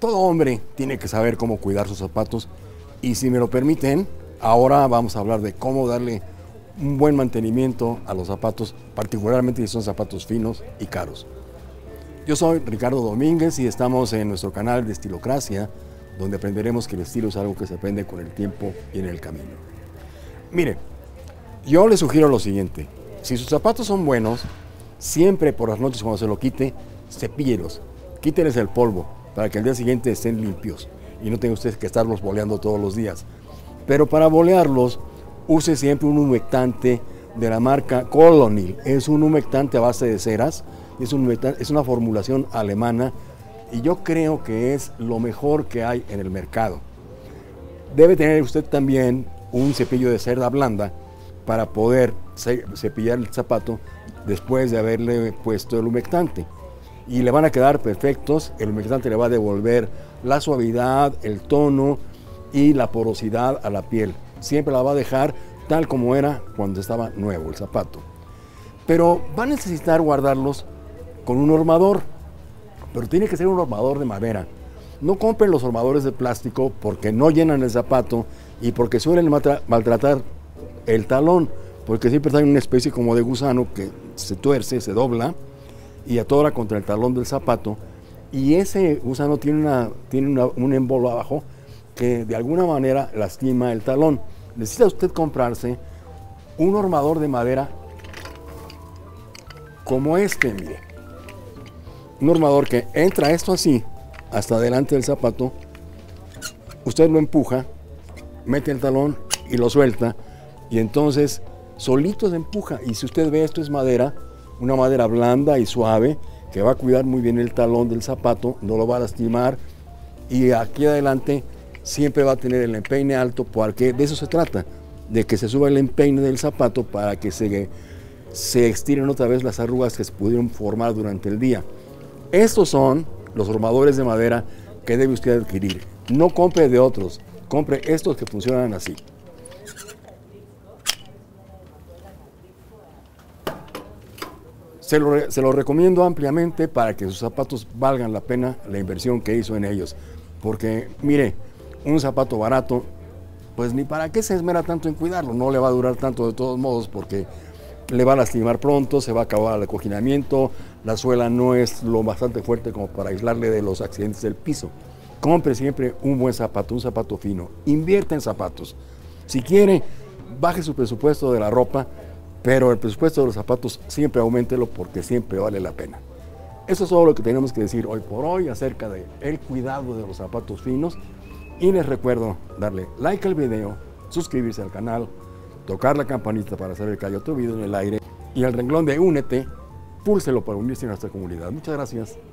Todo hombre tiene que saber cómo cuidar sus zapatos y, si me lo permiten, ahora vamos a hablar de cómo darle un buen mantenimiento a los zapatos, particularmente si son zapatos finos y caros. Yo soy Ricardo Domínguez y estamos en nuestro canal de Estilocracia, donde aprenderemos que el estilo es algo que se aprende con el tiempo y en el camino. Mire, yo les sugiero lo siguiente: si sus zapatos son buenos, siempre por las noches cuando se lo quite, cepíllelos, quítenles el polvo, para que al día siguiente estén limpios y no tenga usted que estarlos boleando todos los días. Pero para bolearlos, use siempre un humectante de la marca Colonil. Es un humectante a base de ceras, es una formulación alemana y yo creo que es lo mejor que hay en el mercado. Debe tener usted también un cepillo de cerda blanda para poder cepillar el zapato después de haberle puesto el humectante. Y le van a quedar perfectos. El humectante le va a devolver la suavidad, el tono y la porosidad a la piel. Siempre la va a dejar tal como era cuando estaba nuevo el zapato. Pero va a necesitar guardarlos con un hormador, pero tiene que ser un hormador de madera. No compren los hormadores de plástico porque no llenan el zapato y porque suelen maltratar el talón, porque siempre hay una especie como de gusano que se tuerce, se dobla y atora contra el talón del zapato, y ese gusano tiene un embolo abajo que de alguna manera lastima el talón. Necesita usted comprarse un hormador de madera como este, mire. Un hormador que entra esto así, hasta delante del zapato, usted lo empuja, mete el talón y lo suelta, y entonces solito se empuja. Y si usted ve, esto es madera, una madera blanda y suave, que va a cuidar muy bien el talón del zapato, no lo va a lastimar, y aquí adelante siempre va a tener el empeine alto, porque de eso se trata, de que se suba el empeine del zapato para que se estiren otra vez las arrugas que se pudieron formar durante el día. Estos son los formadores de madera que debe usted adquirir. No compre de otros, compre estos que funcionan así. Se lo recomiendo ampliamente para que sus zapatos valgan la pena la inversión que hizo en ellos. Porque, mire, un zapato barato, pues ni para qué se esmera tanto en cuidarlo. No le va a durar tanto de todos modos porque le va a lastimar pronto, se va a acabar el acoginamiento, la suela no es lo bastante fuerte como para aislarle de los accidentes del piso. Compre siempre un buen zapato, un zapato fino. Invierta en zapatos. Si quiere, baje su presupuesto de la ropa, pero el presupuesto de los zapatos siempre auméntelo porque siempre vale la pena. Eso es todo lo que tenemos que decir hoy por hoy acerca del cuidado de los zapatos finos. Y les recuerdo darle like al video, suscribirse al canal, tocar la campanita para saber que hay otro video en el aire y el renglón de Únete, púlselo para unirse a nuestra comunidad. Muchas gracias.